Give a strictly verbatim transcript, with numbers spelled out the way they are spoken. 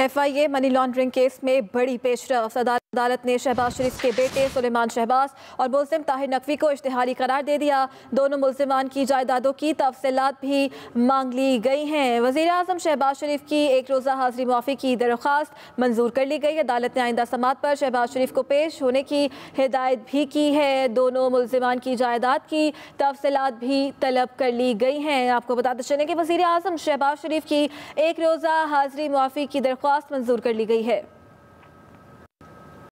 F I A money laundering case में बड़ी पेशरफ। अदालत ने शहबाज शरीफ के बेटे सुलेमान शहबाज और मुलजिम ताहिर नकवी को इश्तिहारी करार दे दिया। दोनों मुलजिमान की जायदादों की तफसीलात भी मांग ली गई हैं। वज़ीर आज़म शहबाज शरीफ की एक रोज़ा हाज़िरी माफ़ी की दरख्वास्त मंजूर कर ली गई। अदालत ने आइंदा समात पर शहबाज शरीफ को पेश होने की हिदायत भी की है। दोनों मुलजिमान की जायदाद की तफसीलात भी तलब कर ली गई हैं। आपको बताते चलें कि वज़ीर आज़म शहबाज शरीफ की एक रोज़ा हाज़िरी माफ़ी की दरख्वास्त मंजूर कर ली गई है।